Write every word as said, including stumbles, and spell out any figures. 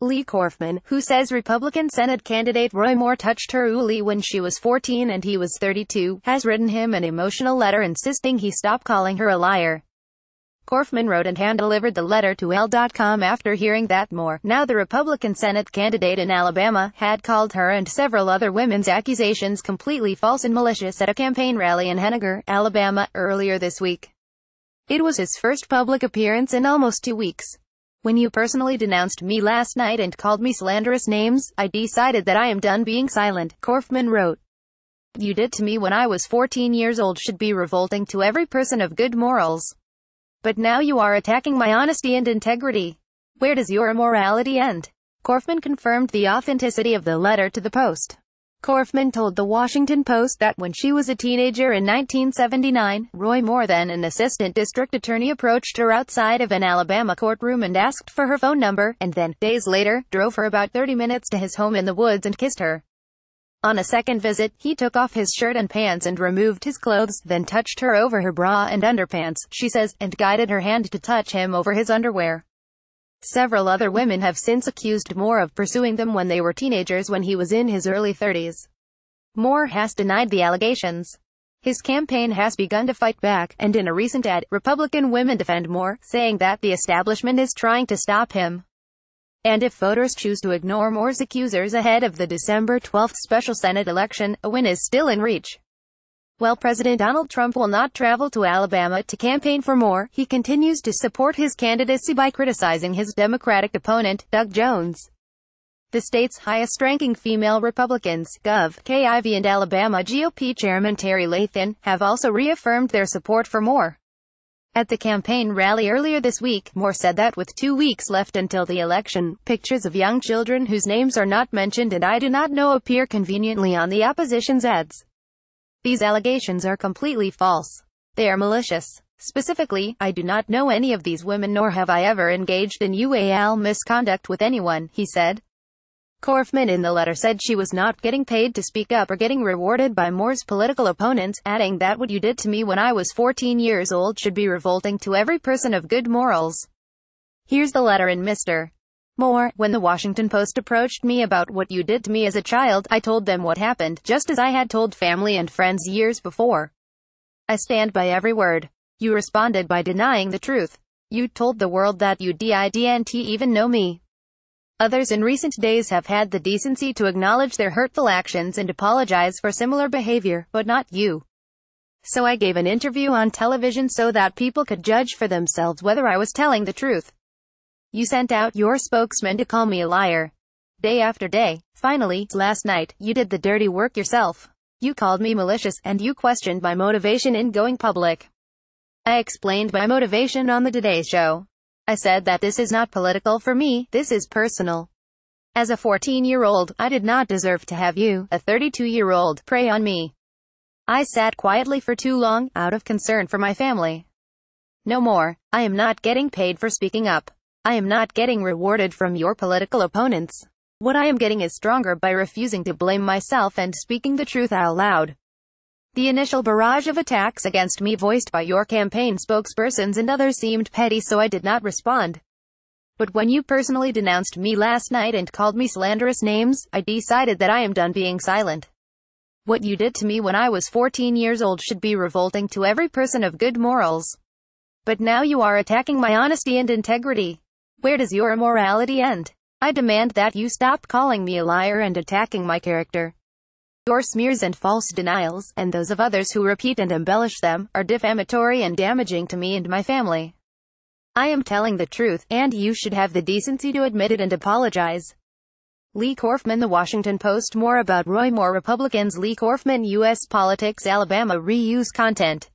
Leigh Corfman, who says Republican Senate candidate Roy Moore touched her uli when she was fourteen and he was thirty-two, has written him an emotional letter insisting he stop calling her a liar. Corfman wrote and hand-delivered the letter to A L dot com after hearing that Moore, now the Republican Senate candidate in Alabama, had called her and several other women's accusations completely false and malicious at a campaign rally in Henagar, Alabama, earlier this week. It was his first public appearance in almost two weeks. "When you personally denounced me last night and called me slanderous names, I decided that I am done being silent," Corfman wrote. "What you did to me when I was fourteen years old should be revolting to every person of good morals. But now you are attacking my honesty and integrity. Where does your morality end?" Corfman confirmed the authenticity of the letter to the Post. Corfman told the Washington Post that when she was a teenager in nineteen seventy-nine, Roy Moore, then an assistant district attorney, approached her outside of an Alabama courtroom and asked for her phone number, and then, days later, drove her about thirty minutes to his home in the woods and kissed her. On a second visit, he took off his shirt and pants and removed his clothes, then touched her over her bra and underpants, she says, and guided her hand to touch him over his underwear. Several other women have since accused Moore of pursuing them when they were teenagers when he was in his early thirties. Moore has denied the allegations. His campaign has begun to fight back, and in a recent ad, Republican women defend Moore, saying that the establishment is trying to stop him. And if voters choose to ignore Moore's accusers ahead of the December twelfth special Senate election, a win is still in reach. While President Donald Trump will not travel to Alabama to campaign for Moore, he continues to support his candidacy by criticizing his Democratic opponent, Doug Jones. The state's highest-ranking female Republicans, Governor Kay Ivey and Alabama G O P Chairman Terry Latham, have also reaffirmed their support for Moore. At the campaign rally earlier this week, Moore said that with two weeks left until the election, pictures of young children whose names are not mentioned and I do not know appear conveniently on the opposition's ads. "These allegations are completely false. They are malicious. Specifically, I do not know any of these women nor have I ever engaged in U A L misconduct with anyone," he said. Corfman in the letter said she was not getting paid to speak up or getting rewarded by Moore's political opponents, adding that what you did to me when I was fourteen years old should be revolting to every person of good morals. Here's the letter in Mister Moore. "When the Washington Post approached me about what you did to me as a child, I told them what happened, just as I had told family and friends years before. I stand by every word. You responded by denying the truth. You told the world that you didn't even know me." Others in recent days have had the decency to acknowledge their hurtful actions and apologize for similar behavior, but not you. "So I gave an interview on television so that people could judge for themselves whether I was telling the truth. You sent out your spokesman to call me a liar. Day after day. Finally, last night, you did the dirty work yourself. You called me malicious, and you questioned my motivation in going public. I explained my motivation on the Today Show. I said that this is not political for me, this is personal. As a fourteen-year-old, I did not deserve to have you, a thirty-two-year-old, prey on me. I sat quietly for too long, out of concern for my family. No more. I am not getting paid for speaking up. I am not getting rewarded from your political opponents. What I am getting is stronger by refusing to blame myself and speaking the truth out loud." The initial barrage of attacks against me voiced by your campaign spokespersons and others seemed petty, so I did not respond. But when you personally denounced me last night and called me slanderous names, I decided that I am done being silent. What you did to me when I was fourteen years old should be revolting to every person of good morals. But now you are attacking my honesty and integrity. Where does your morality end? I demand that you stop calling me a liar and attacking my character. Your smears and false denials, and those of others who repeat and embellish them, are defamatory and damaging to me and my family. I am telling the truth, and you should have the decency to admit it and apologize." Leigh Corfman, The Washington Post. More about Roy Moore. Republicans. Leigh Corfman, U S Politics, Alabama. Reuse content.